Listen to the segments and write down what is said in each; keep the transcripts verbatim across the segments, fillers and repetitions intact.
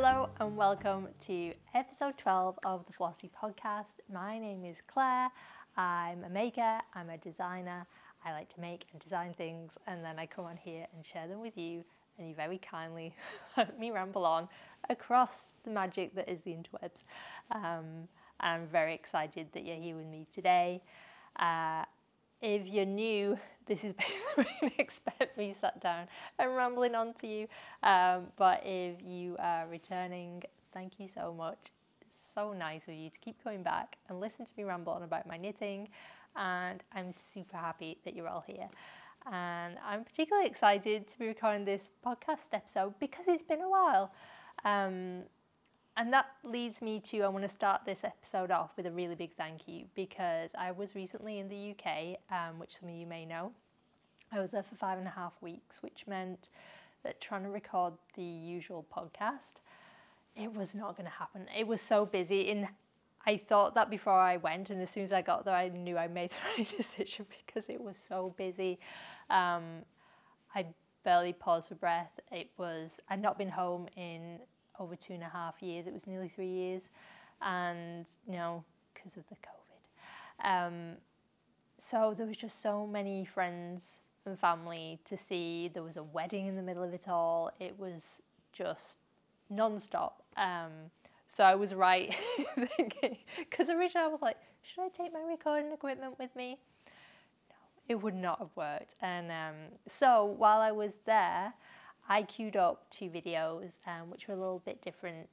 Hello and welcome to episode twelve of the Flossi podcast. My name is Claire. I'm a maker, I'm a designer. I like to make and design things and then I come on here and share them with you, and you very kindly let me ramble on across the magic that is the interwebs. Um, I'm very excited that you're here with me today. Uh, If you're new, this is basically where you expect me sat down and rambling on to you. Um, but if you are returning, thank you so much. It's so nice of you to keep coming back and listen to me ramble on about my knitting. And I'm super happy that you're all here. And I'm particularly excited to be recording this podcast episode because it's been a while. Um, And that leads me to, I want to start this episode off with a really big thank you, because I was recently in the U K, um, which some of you may know. I was there for five and a half weeks, which meant that trying to record the usual podcast, it was not going to happen. It was so busy, and I thought that before I went, and as soon as I got there, I knew I made the right decision because it was so busy. Um, I barely paused for breath. It was, I'd not been home in over two and a half years, it was nearly three years, and you know, because of the COVID. Um, so there was just so many friends and family to see. There was a wedding in the middle of it all. It was just non-stop. Um, so I was right thinking, because originally I was like, should I take my recording equipment with me? No, it would not have worked. And um, so while I was there, I queued up two videos um, which were a little bit different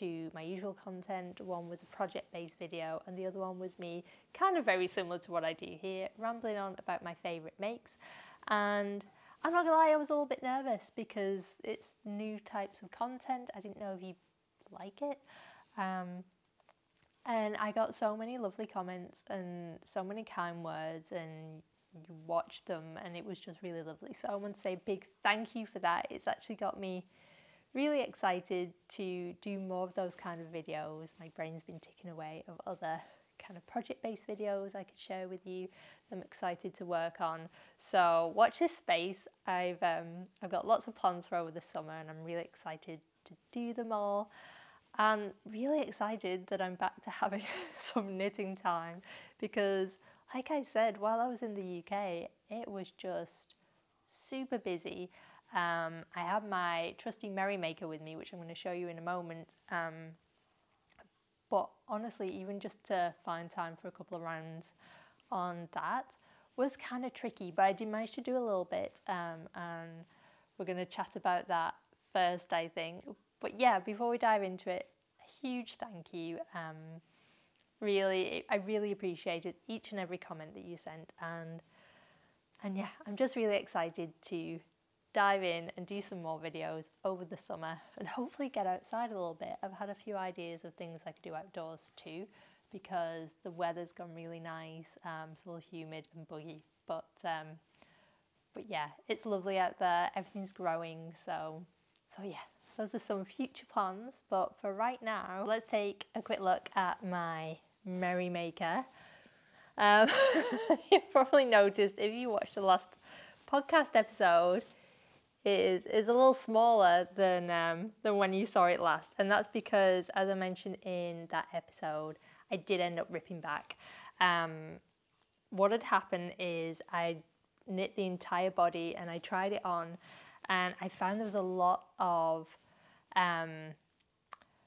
to my usual content. One was a project-based video and the other one was me, kind of very similar to what I do here, rambling on about my favourite makes. And I'm not gonna lie, I was a little bit nervous because it's new types of content. I didn't know if you'd like it. Um, and I got so many lovely comments and so many kind words, and you watched them and it was just really lovely. So I want to say a big thank you for that. It's actually got me really excited to do more of those kind of videos. My brain's been ticking away of other kind of project-based videos I could share with you that I'm excited to work on. So watch this space. I've um, I've got lots of plans for over the summer and I'm really excited to do them all. And really excited that I'm back to having some knitting time, because like I said, while I was in the U K, it was just super busy. Um, I had my trusty Merrymaker with me, which I'm going to show you in a moment. Um, but honestly, even just to find time for a couple of rounds on that was kind of tricky, but I did manage to do a little bit. Um, and we're going to chat about that first, I think. But yeah, before we dive into it, a huge thank you. Um, Really, I really appreciated each and every comment that you sent, and and yeah, I'm just really excited to dive in and do some more videos over the summer and hopefully get outside a little bit. I've had a few ideas of things I could do outdoors too, because the weather's gone really nice. Um, it's a little humid and buggy, but um, but yeah, it's lovely out there. Everything's growing, so so yeah. Those are some future plans, but for right now, let's take a quick look at my Merrymaker. Um, you probably noticed if you watched the last podcast episode, it is, is a little smaller than, um, than when you saw it last. And that's because, as I mentioned in that episode, I did end up ripping back. Um, what had happened is I knit the entire body and I tried it on, and I found there was a lot of Um,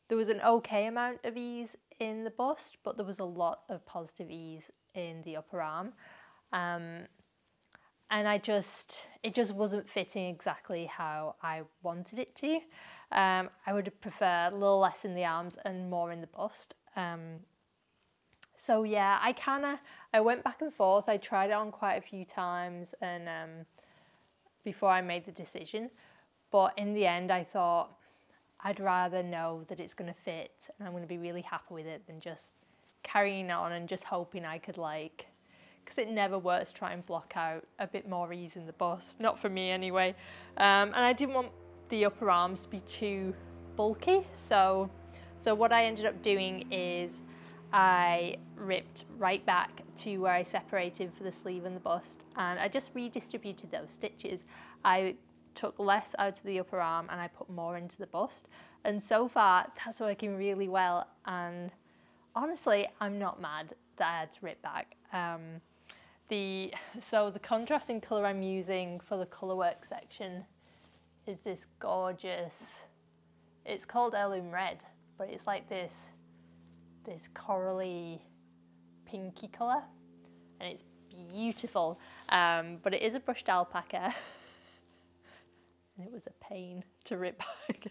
there was an okay amount of ease in the bust, but there was a lot of positive ease in the upper arm. Um, and I just, it just wasn't fitting exactly how I wanted it to. Um, I would prefer a little less in the arms and more in the bust. Um, so yeah, I kind of, I went back and forth. I tried it on quite a few times and um, before I made the decision. But in the end, I thought, I'd rather know that it's going to fit and I'm going to be really happy with it than just carrying on and just hoping I could like, because it never works to try and block out a bit more ease in the bust, not for me anyway. Um, and I didn't want the upper arms to be too bulky. So, so what I ended up doing is I ripped right back to where I separated for the sleeve and the bust, and I just redistributed those stitches. I took less out of the upper arm and I put more into the bust. And so far, that's working really well. And honestly, I'm not mad that I had to rip back. Um, the, so the contrasting colour I'm using for the colour work section is this gorgeous, it's called Heirloom Red, but it's like this, this corally pinky colour, and it's beautiful. Um, but it is a brushed alpaca. And it was a pain to rip back,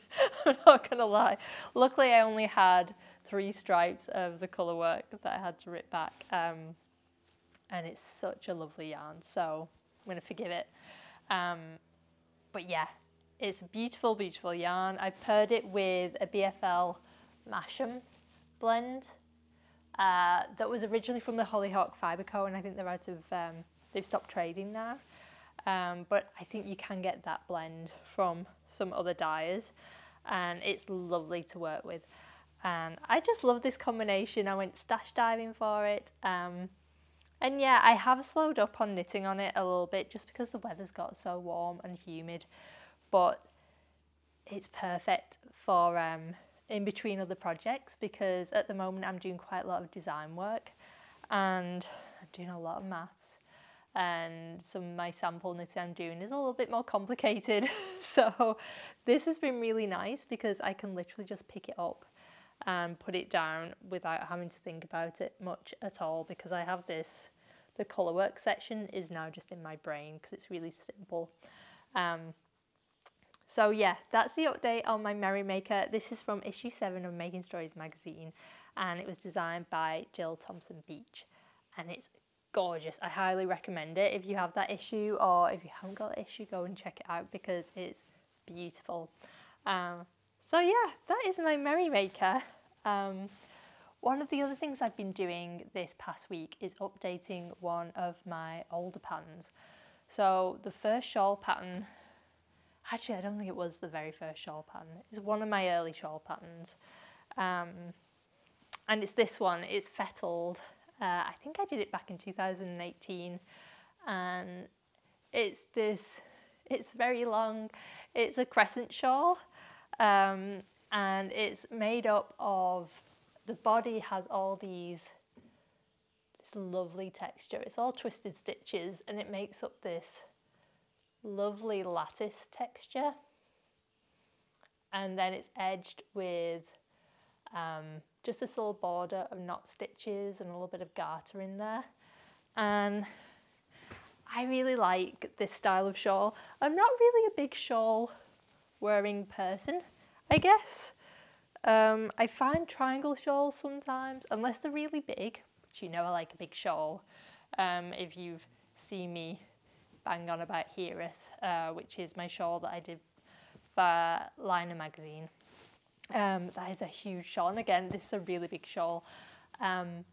I'm not gonna lie. Luckily I only had three stripes of the colour work that I had to rip back. Um, and it's such a lovely yarn, so I'm gonna forgive it. Um, but yeah, it's a beautiful, beautiful yarn. I paired it with a B F L Masham blend uh, that was originally from the Hollyhock Fiber Co, and I think they're out of, um, they've stopped trading now. Um, but I think you can get that blend from some other dyers, and it's lovely to work with. And I just love this combination. I went stash diving for it. Um, and yeah, I have slowed up on knitting on it a little bit just because the weather's got so warm and humid, but it's perfect for um, in between other projects, because at the moment I'm doing quite a lot of design work and I'm doing a lot of maths. And some of my sample knitting I'm doing is a little bit more complicated. So this has been really nice because I can literally just pick it up and put it down without having to think about it much at all, because I have this, the colour work section is now just in my brain because it's really simple. Um, so yeah, that's the update on my Merrymaker. This is from issue seven of Making Stories magazine, and it was designed by Jill Thompson Beach, and it's gorgeous. I highly recommend it. If you have that issue, or if you haven't got the issue, go and check it out because it's beautiful. Um, so yeah, that is my Merrymaker. Um, one of the other things I've been doing this past week is updating one of my older patterns. So the first shawl pattern, actually I don't think it was the very first shawl pattern, it's one of my early shawl patterns. Um, and it's this one, it's Fettled. Uh, I think I did it back in two thousand eighteen, and it's this, it's very long, it's a crescent shawl, um, and it's made up of, the body has all these, this lovely texture, it's all twisted stitches, and it makes up this lovely lattice texture, and then it's edged with um, just this little border of knot stitches and a little bit of garter in there. And I really like this style of shawl. I'm not really a big shawl wearing person, I guess. Um, I find triangle shawls sometimes, unless they're really big, which you know I like a big shawl. Um, if you've seen me bang on about Hereth, uh, which is my shawl that I did for Lioness magazine. Um, that is a huge shawl, and again this is a really big shawl, um,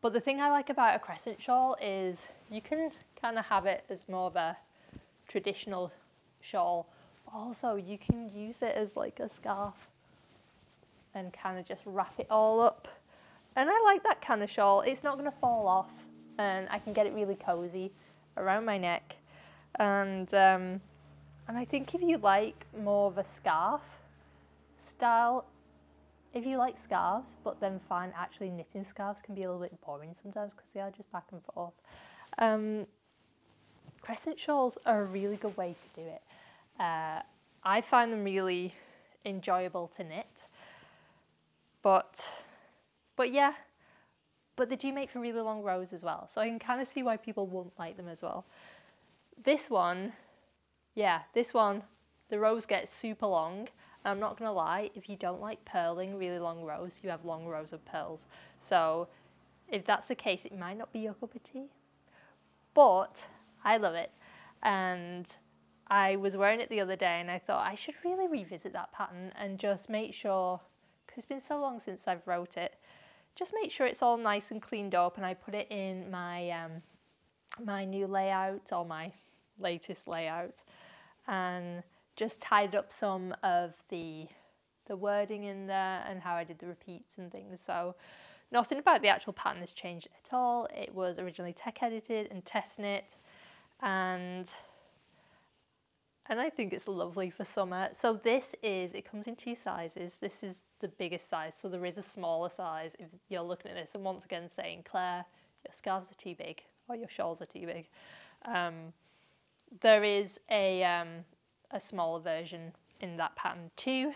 but the thing I like about a crescent shawl is you can kind of have it as more of a traditional shawl, but also you can use it as like a scarf and kind of just wrap it all up, and I like that kind of shawl. It's not going to fall off, and I can get it really cozy around my neck, and um, and I think if you like more of a scarf style, if you like scarves but then find actually knitting scarves can be a little bit boring sometimes because they are just back and forth, um, crescent shawls are a really good way to do it. uh, I find them really enjoyable to knit, but but yeah, but they do make for really long rows as well, so I can kind of see why people won't like them as well. This one, yeah, this one the rows get super long. I'm not going to lie, if you don't like purling really long rows, you have long rows of pearls. So if that's the case, it might not be your cup of tea. But I love it. And I was wearing it the other day and I thought I should really revisit that pattern and just make sure, because it's been so long since I've wrote it, just make sure it's all nice and cleaned up, and I put it in my, um, my new layout, or my latest layout. And just tied up some of the the wording in there and how I did the repeats and things. So nothing about the actual pattern has changed at all. It was originally tech edited and test knit, and and I think it's lovely for summer. So this is, it comes in two sizes. This is the biggest size, so there is a smaller size if you're looking at this and once again saying, Claire, your scarves are too big or your shawls are too big. Um, there is a, um, a smaller version in that pattern too.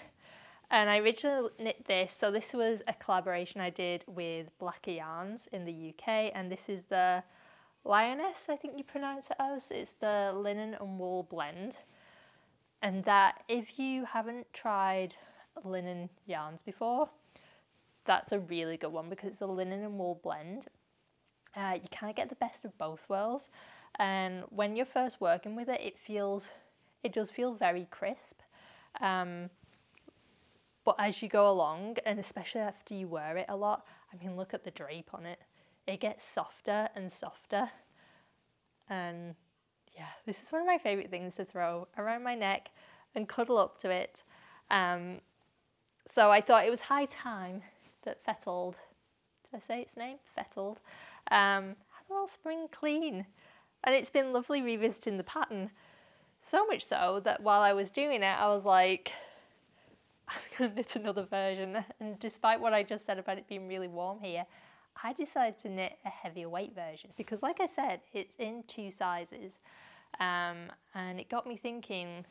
And I originally knit this, so this was a collaboration I did with Blacker Yarns in the U K, and this is the Lioness, I think you pronounce it as. It's the linen and wool blend. And that, if you haven't tried linen yarns before, that's a really good one because it's a linen and wool blend. Uh, you kind of get the best of both worlds. And when you're first working with it, it feels, it does feel very crisp. Um, But as you go along, and especially after you wear it a lot, I mean, look at the drape on it. It gets softer and softer. And yeah, this is one of my favorite things to throw around my neck and cuddle up to it. Um, so I thought it was high time that Fettled, did I say its name? Fettled, um, had a little spring clean. And it's been lovely revisiting the pattern. So much so that while I was doing it, I was like, I'm going to knit another version, and despite what I just said about it being really warm here, I decided to knit a heavier weight version because, like I said, it's in two sizes, um, and it got me thinking,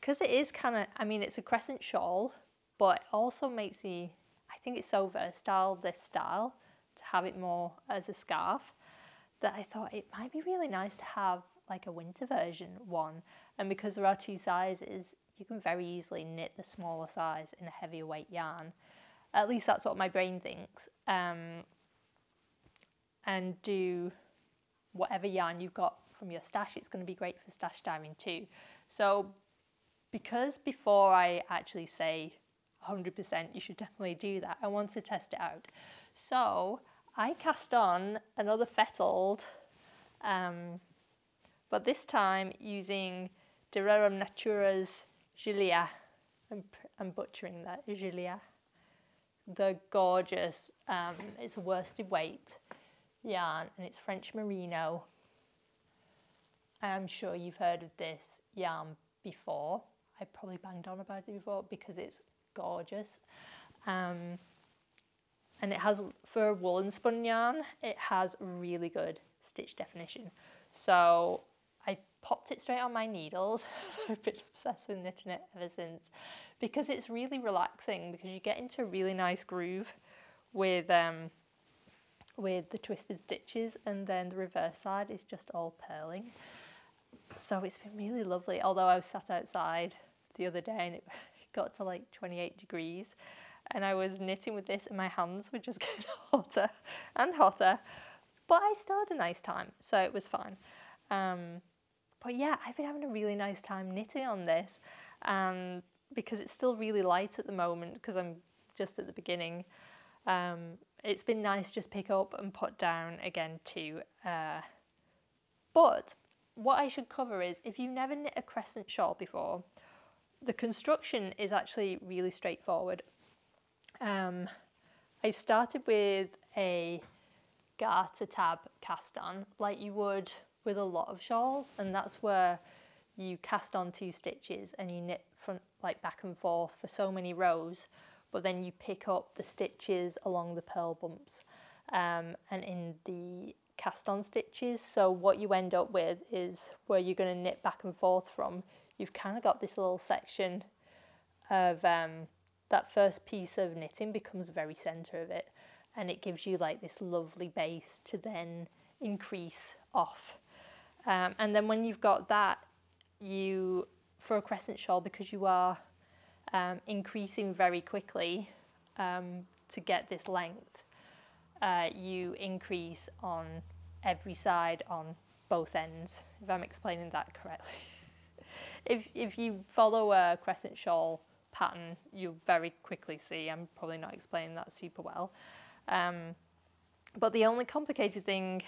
because it is kind of, I mean, it's a crescent shawl, but it also makes me, I think it's so versatile, this style, to have it more as a scarf, that I thought it might be really nice to have like a winter version one. And because there are two sizes, you can very easily knit the smaller size in a heavier weight yarn. At least that's what my brain thinks. Um, and do whatever yarn you've got from your stash, it's going to be great for stash diving too. So because before I actually say one hundred percent you should definitely do that, I want to test it out. So I cast on another Fettled, um, but this time using De Rerum Natura's Giulia, I'm, I'm butchering that, Giulia. The gorgeous, um, it's a worsted weight yarn and it's French merino. I'm sure you've heard of this yarn before. I probably banged on about it before because it's gorgeous. Um, and it has, for a woolen spun yarn, it has really good stitch definition. So I popped it straight on my needles. I've been obsessed with knitting it ever since because it's really relaxing, because you get into a really nice groove with um, with the twisted stitches, and then the reverse side is just all purling. So it's been really lovely, although I was sat outside the other day and it got to like twenty-eight degrees and I was knitting with this and my hands were just getting hotter and hotter, but I still had a nice time, so it was fine. Um, but yeah, I've been having a really nice time knitting on this, um, because it's still really light at the moment because I'm just at the beginning. Um, it's been nice to just pick up and put down again too. Uh, but what I should cover is, if you've never knit a crescent shawl before, the construction is actually really straightforward. Um, I started with a garter tab cast on, like you would with a lot of shawls, and that's where you cast on two stitches and you knit front, like back and forth for so many rows, but then you pick up the stitches along the purl bumps um, and in the cast on stitches. So what you end up with is where you're going to knit back and forth from, you've kind of got this little section of um, that first piece of knitting becomes the very center of it, and it gives you like this lovely base to then increase off. Um, and then when you've got that, you, for a crescent shawl, because you are um, increasing very quickly um, to get this length, uh, you increase on every side on both ends, if I'm explaining that correctly. if, if you follow a crescent shawl pattern, you'll very quickly see, I'm probably not explaining that super well. Um, but the only complicated thing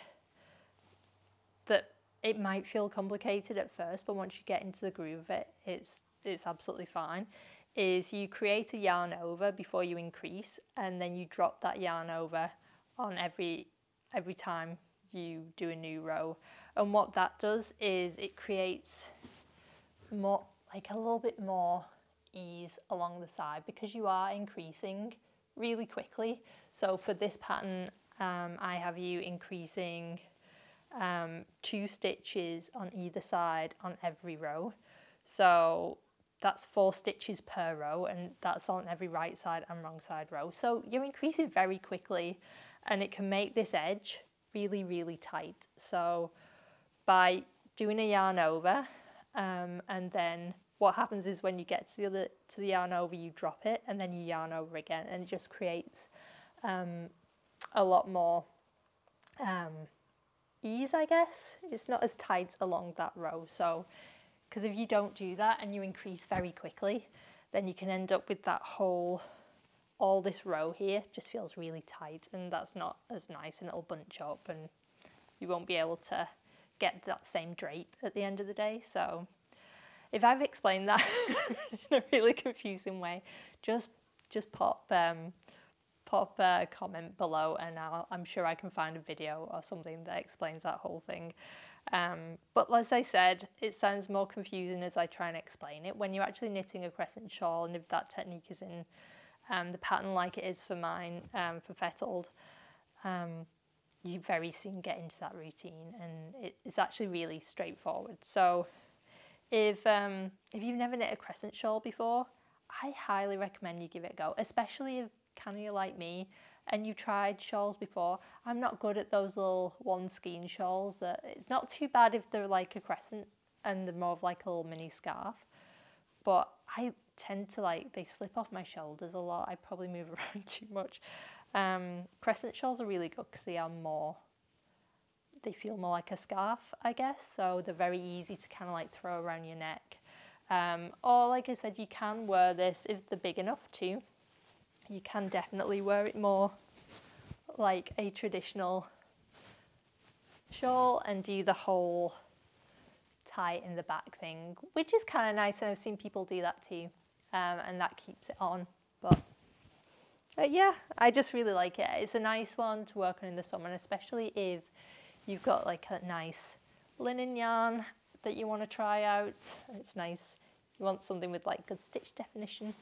that it might feel complicated at first, but once you get into the groove of it, it's, it's absolutely fine, is you create a yarn over before you increase, and then you drop that yarn over on every, every time you do a new row. And what that does is it creates more, like a little bit more ease along the side, because you are increasing really quickly. So for this pattern, um, I have you increasing um, two stitches on either side on every row. So that's four stitches per row, and that's on every right side and wrong side row. So you're increasing very quickly, and it can make this edge really, really tight. So by doing a yarn over, um, and then what happens is when you get to the other, to the yarn over, you drop it and then you yarn over again, and it just creates um, a lot more um, ease, I guess. It's not as tight along that row. So, because if you don't do that and you increase very quickly, then you can end up with that whole, all this row here just feels really tight, and that's not as nice, and it'll bunch up and you won't be able to get that same drape at the end of the day. So if I've explained that in a really confusing way, just just pop um, pop a comment below, and I'll, I'm sure I can find a video or something that explains that whole thing. Um, but as I said, it sounds more confusing as I try and explain it. When you're actually knitting a crescent shawl, and if that technique is in um, the pattern like it is for mine, um, for Fettled, um, you very soon get into that routine, and it, it's actually really straightforward. So if um, if you've never knit a crescent shawl before, I highly recommend you give it a go, especially if kind of like me and you've tried shawls before. I'm not good at those little one skein shawls. That it's not too bad if they're like a crescent and they're more of like a little mini scarf, but I tend to like, they slip off my shoulders a lot. I probably move around too much. Um, crescent shawls are really good because they are more, they feel more like a scarf, I guess, so they're very easy to kind of like throw around your neck. Um, or like I said, you can wear this if they're big enough too. You can definitely wear it more like a traditional shawl and do the whole tie in the back thing, which is kind of nice, and I've seen people do that too, um, and that keeps it on. But Uh, yeah, I just really like it. It's a nice one to work on in the summer, and especially if you've got like a nice linen yarn that you want to try out. It's nice. You want something with like good stitch definition,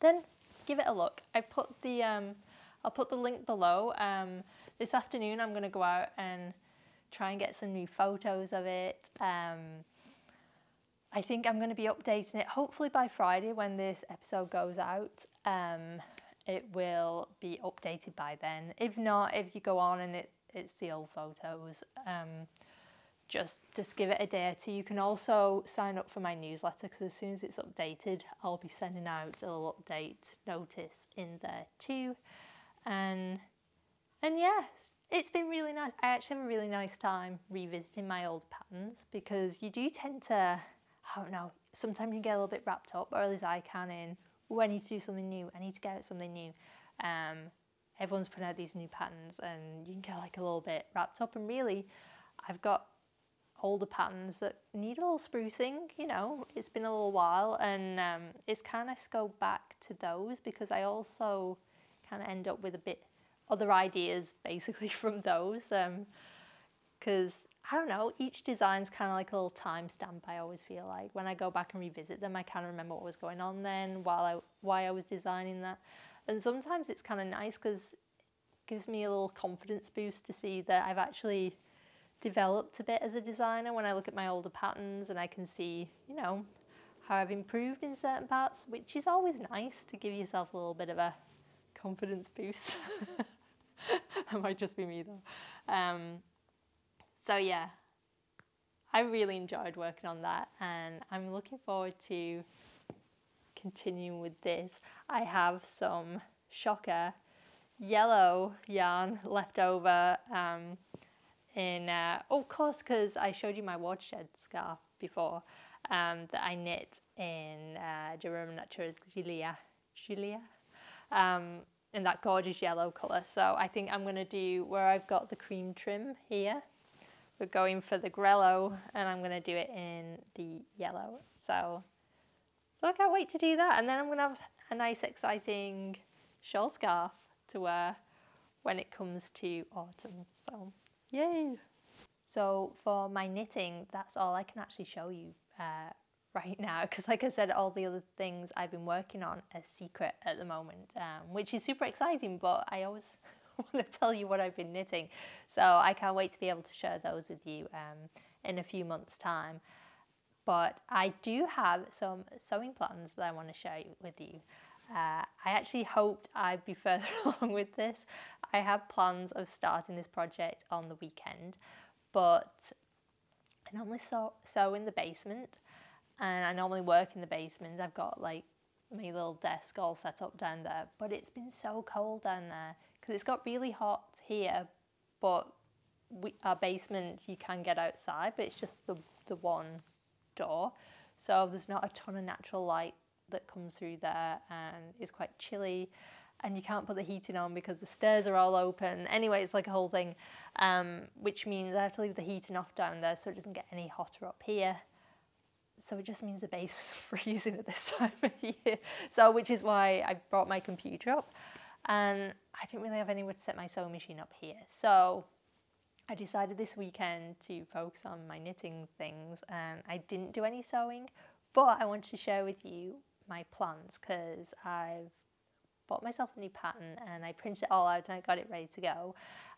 then give it a look. I put the um, I'll put the link below. Um, this afternoon I'm going to go out and try and get some new photos of it. Um, I think I'm going to be updating it hopefully by Friday when this episode goes out. Um, it will be updated by then. If not, if you go on and it, it's the old photos, um, just just give it a day or two. You can also sign up for my newsletter, because as soon as it's updated, I'll be sending out a little update notice in there too. And and yeah, it's been really nice. I actually have a really nice time revisiting my old patterns, because you do tend to, I don't know, sometimes you get a little bit wrapped up, or at least I can, in, oh, I need to do something new, I need to get out something new. Um, everyone's putting out these new patterns, and you can get like a little bit wrapped up, and really I've got older patterns that need a little sprucing, you know, it's been a little while, and um, it's kind of nice to go back to those, because I also kind of end up with a bit other ideas basically from those, because um, I don't know, each design's kind of like a little timestamp. I always feel like when I go back and revisit them, I kind of remember what was going on then, while I, why I was designing that. And sometimes it's kind of nice, because it gives me a little confidence boost to see that I've actually developed a bit as a designer when I look at my older patterns, and I can see, you know, how I've improved in certain parts, which is always nice to give yourself a little bit of a confidence boost. That might just be me though. Um, So yeah, I really enjoyed working on that, and I'm looking forward to continuing with this. I have some shocker yellow yarn left over um, in, uh, oh, of course, because I showed you my watershed scarf before um, that I knit in uh, Jerome Natura's Giulia, Giulia, um, in that gorgeous yellow colour. So I think I'm going to do, where I've got the cream trim here, we're going for the grello, and I'm going to do it in the yellow. So, so I can't wait to do that. And then I'm going to have a nice, exciting shawl scarf to wear when it comes to autumn. So, yay! So for my knitting, that's all I can actually show you uh, right now, because like I said, all the other things I've been working on are secret at the moment, um, which is super exciting, but I always want to tell you what I've been knitting. So I can't wait to be able to share those with you um, in a few months' time. But I do have some sewing plans that I want to share with you. Uh, I actually hoped I'd be further along with this. I have plans of starting this project on the weekend, but I normally sew, sew in the basement, and I normally work in the basement. I've got like my little desk all set up down there, but it's been so cold down there because it's got really hot here, but we, our basement, you can get outside, but it's just the, the one door. So there's not a ton of natural light that comes through there, and it's quite chilly, and you can't put the heating on because the stairs are all open. Anyway, it's like a whole thing, um, which means I have to leave the heating off down there so it doesn't get any hotter up here. So it just means the basement's freezing at this time of year. So, which is why I brought my computer up, and I didn't really have anywhere to set my sewing machine up here. So I decided this weekend to focus on my knitting things, and I didn't do any sewing, but I wanted to share with you my plans because I've bought myself a new pattern, and I printed it all out and I got it ready to go,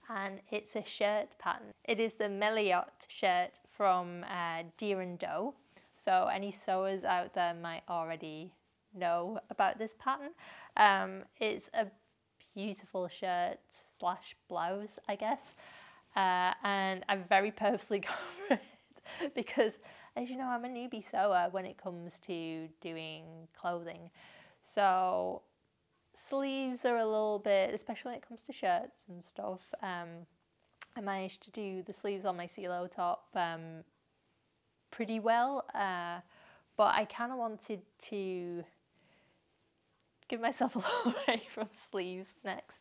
and it's a shirt pattern. It is the Melilot shirt from uh, Deer and Doe, so any sewers out there might already know about this pattern. Um, it's a beautiful shirt slash blouse, I guess, uh, and I've very purposely gone for it because, as you know, I'm a newbie sewer when it comes to doing clothing. So sleeves are a little bit, especially when it comes to shirts and stuff. Um, I managed to do the sleeves on my C L O top um, pretty well, uh, but I kind of wanted to give myself a little break from sleeves next.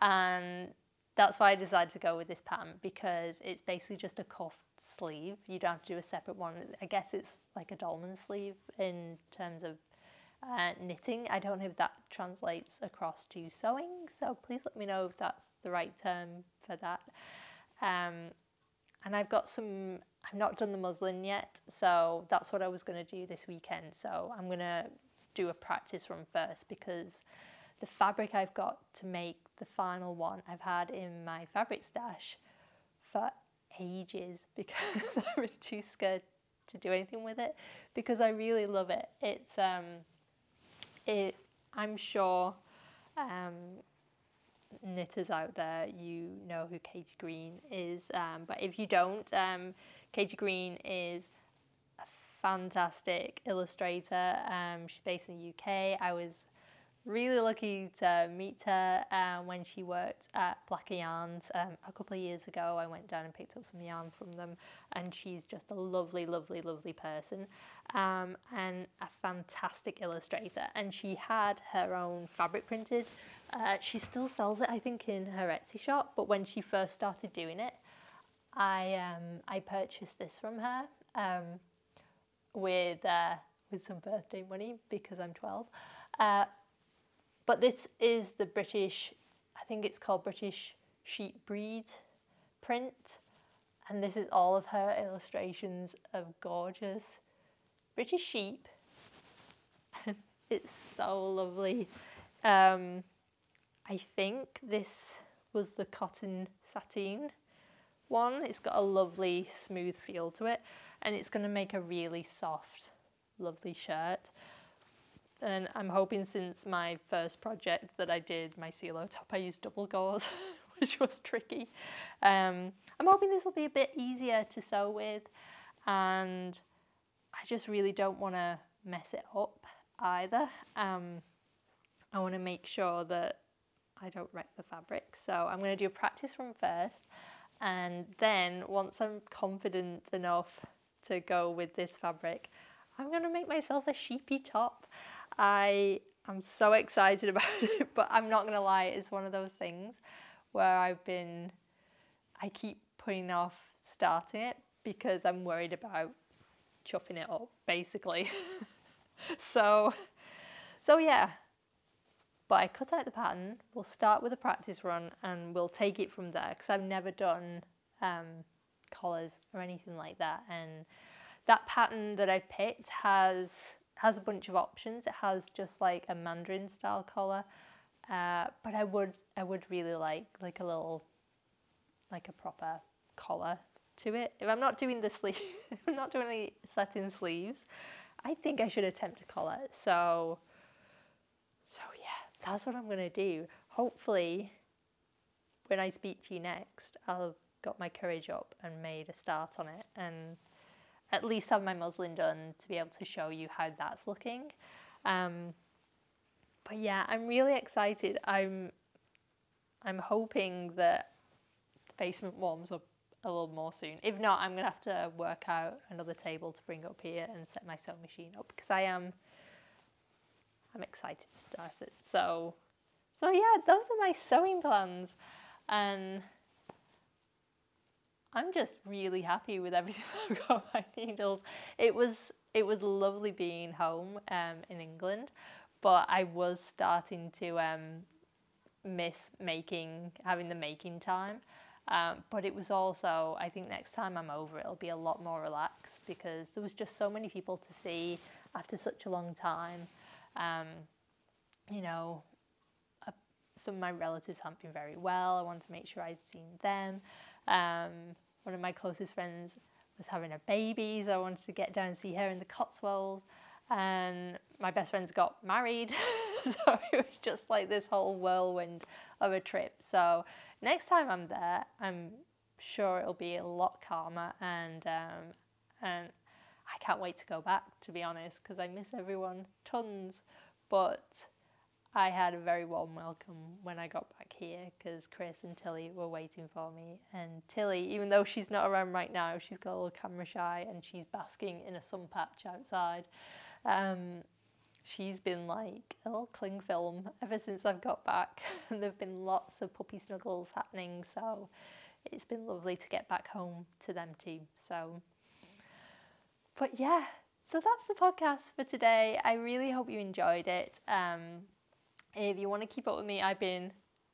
And that's why I decided to go with this pattern, because it's basically just a cuff sleeve. You don't have to do a separate one. I guess it's like a dolman sleeve in terms of uh, knitting. I don't know if that translates across to sewing, so please let me know if that's the right term for that. Um, and I've got some, I've not done the muslin yet, so that's what I was going to do this weekend. So I'm going to do a practice run first, because the fabric I've got to make the final one I've had in my fabric stash for ages, because I was too scared to do anything with it, because I really love it. It's um it I'm sure um knitters out there, you know who Katie Green is, um but if you don't, um Katie Green is a fantastic illustrator. Um she's based in the U K. I was really lucky to meet her uh, when she worked at Blacker Yarns um, a couple of years ago. I went down and picked up some yarn from them, and she's just a lovely, lovely, lovely person, um, and a fantastic illustrator. And she had her own fabric printed. Uh, she still sells it, I think, in her Etsy shop, but when she first started doing it, I um, I purchased this from her um, with, uh, with some birthday money, because I'm twelve. Uh, But this is the British, I think it's called British Sheep Breed print. And this is all of her illustrations of gorgeous British sheep. It's so lovely. Um, I think this was the cotton sateen one. It's got a lovely smooth feel to it, and it's going to make a really soft, lovely shirt. And I'm hoping, since my first project that I did, my C L O top, I used double gauze, which was tricky. Um, I'm hoping this will be a bit easier to sew with, and I just really don't want to mess it up either. Um, I want to make sure that I don't wreck the fabric. So I'm going to do a practice run first, and then once I'm confident enough to go with this fabric, I'm going to make myself a sheepy top. I am so excited about it, but I'm not going to lie, it's one of those things where I've been, I keep putting off starting it because I'm worried about chopping it up, basically. so, so yeah, but I cut out the pattern. We'll start with a practice run and we'll take it from there, because I've never done um, collars or anything like that. And that pattern that I picked has has a bunch of options. It has just like a mandarin style collar, uh, but I would I would really like like a little like a proper collar to it. If I'm not doing the sleeve, if I'm not doing any satin sleeves, I think I should attempt a collar. So, so yeah, that's what I'm gonna do. Hopefully, when I speak to you next, I'll got my courage up and made a start on it, and at least have my muslin done to be able to show you how that's looking. Um, but yeah, I'm really excited. I'm, I'm hoping that the basement warms up a little more soon. If not, I'm gonna have to work out another table to bring up here and set my sewing machine up, because I am, I'm excited to start it. So, so yeah, those are my sewing plans, and I'm just really happy with everything that I've got my needles. It was it was lovely being home um, in England, but I was starting to um, miss making, having the making time. Um, but it was also, I think next time I'm over, it'll be a lot more relaxed, because there was just so many people to see after such a long time. Um, you know, uh, some of my relatives haven't been very well. I wanted to make sure I'd seen them. Um, one of my closest friends was having a baby, so I wanted to get down and see her in the Cotswolds, and my best friends got married, so it was just like this whole whirlwind of a trip. So next time I'm there, I'm sure it'll be a lot calmer, and um, and I can't wait to go back, to be honest, because I miss everyone tons. But I had a very warm welcome when I got back here, because Chris and Tilly were waiting for me. And Tilly, even though she's not around right now, she's got a little camera shy and she's basking in a sun patch outside. Um, she's been like a little cling film ever since I've got back. And there have been lots of puppy snuggles happening, so it's been lovely to get back home to them too. So, but yeah, so that's the podcast for today. I really hope you enjoyed it. Um, If you want to keep up with me, I've been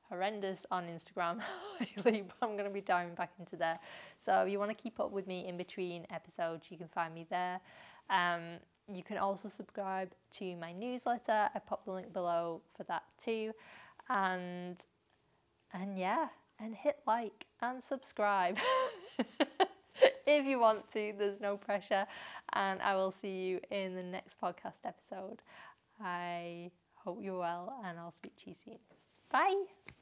horrendous on Instagram lately, but I'm going to be diving back into there. So if you want to keep up with me in between episodes, you can find me there. Um, you can also subscribe to my newsletter. I popped the link below for that too. And, and yeah, and hit like and subscribe if you want to. There's no pressure. And I will see you in the next podcast episode. I... hope you're well, and I'll speak to you soon. Bye!